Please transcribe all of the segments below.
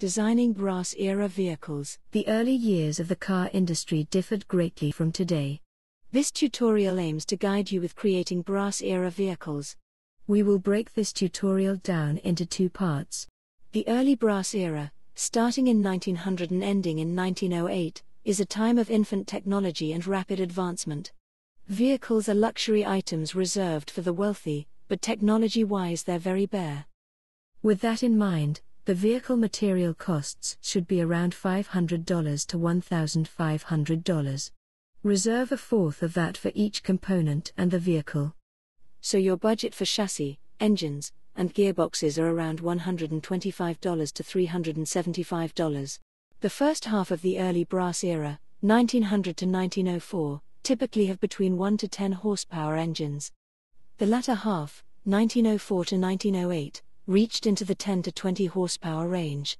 Designing brass-era vehicles. The early years of the car industry differed greatly from today. This tutorial aims to guide you with creating brass-era vehicles. We will break this tutorial down into two parts. The early brass era, starting in 1900 and ending in 1908, is a time of infant technology and rapid advancement. Vehicles are luxury items reserved for the wealthy, but technology-wise they're very bare. With that in mind, the vehicle material costs should be around $500 to $1,500. Reserve a fourth of that for each component and the vehicle. So your budget for chassis, engines, and gearboxes are around $125 to $375. The first half of the early brass era, 1900 to 1904, typically have between 1 to 10 horsepower engines. The latter half, 1904 to 1908, reached into the 10 to 20 horsepower range.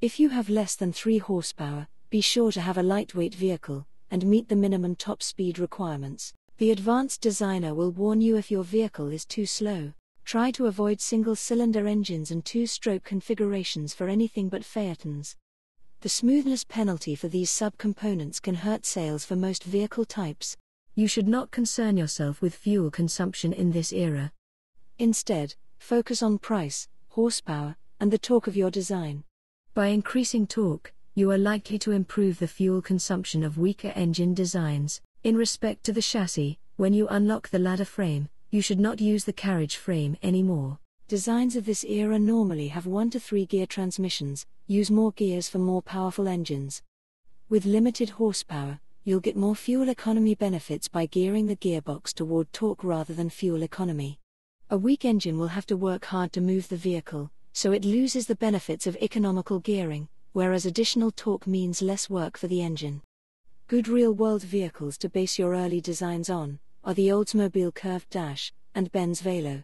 If you have less than 3 horsepower, be sure to have a lightweight vehicle, and meet the minimum top speed requirements. The advanced designer will warn you if your vehicle is too slow. Try to avoid single-cylinder engines and two-stroke configurations for anything but Phaetons. The smoothness penalty for these subcomponents can hurt sales for most vehicle types. You should not concern yourself with fuel consumption in this era. Instead, focus on price, horsepower, and the torque of your design. By increasing torque, you are likely to improve the fuel consumption of weaker engine designs. In respect to the chassis, when you unlock the ladder frame, you should not use the carriage frame anymore. Designs of this era normally have 1 to 3 gear transmissions. Use more gears for more powerful engines. With limited horsepower, you'll get more fuel economy benefits by gearing the gearbox toward torque rather than fuel economy. A weak engine will have to work hard to move the vehicle, so it loses the benefits of economical gearing, whereas additional torque means less work for the engine. Good real-world vehicles to base your early designs on are the Oldsmobile Curved Dash and Benz Velo.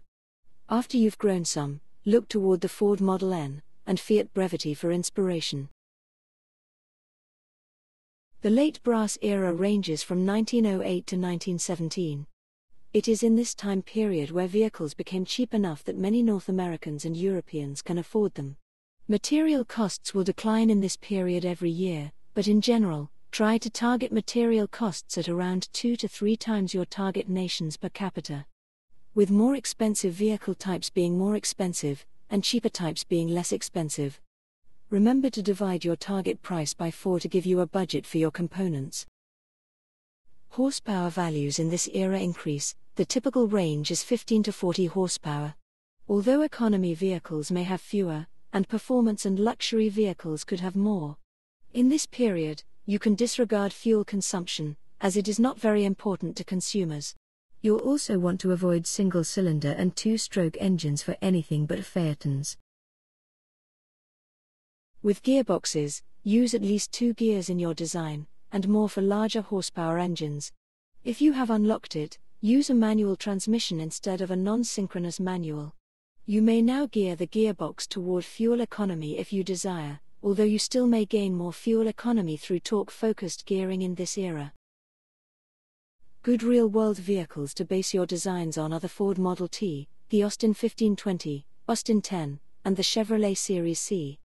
After you've grown some, look toward the Ford Model N and Fiat Brevity for inspiration. The late brass era ranges from 1908 to 1917. It is in this time period where vehicles became cheap enough that many North Americans and Europeans can afford them. Material costs will decline in this period every year, but in general, try to target material costs at around 2 to 3 times your target nation's per capita. With more expensive vehicle types being more expensive, and cheaper types being less expensive. Remember to divide your target price by 4 to give you a budget for your components. Horsepower values in this era increase. The typical range is 15 to 40 horsepower. Although economy vehicles may have fewer, and performance and luxury vehicles could have more. In this period, you can disregard fuel consumption, as it is not very important to consumers. You'll also want to avoid single-cylinder and two-stroke engines for anything but Phaetons. With gearboxes, use at least 2 gears in your design, and more for larger horsepower engines. If you have unlocked it, use a manual transmission instead of a non-synchronous manual. You may now gear the gearbox toward fuel economy if you desire, although you still may gain more fuel economy through torque-focused gearing in this era. Good real-world vehicles to base your designs on are the Ford Model T, the Austin 1520, Austin 10, and the Chevrolet Series C.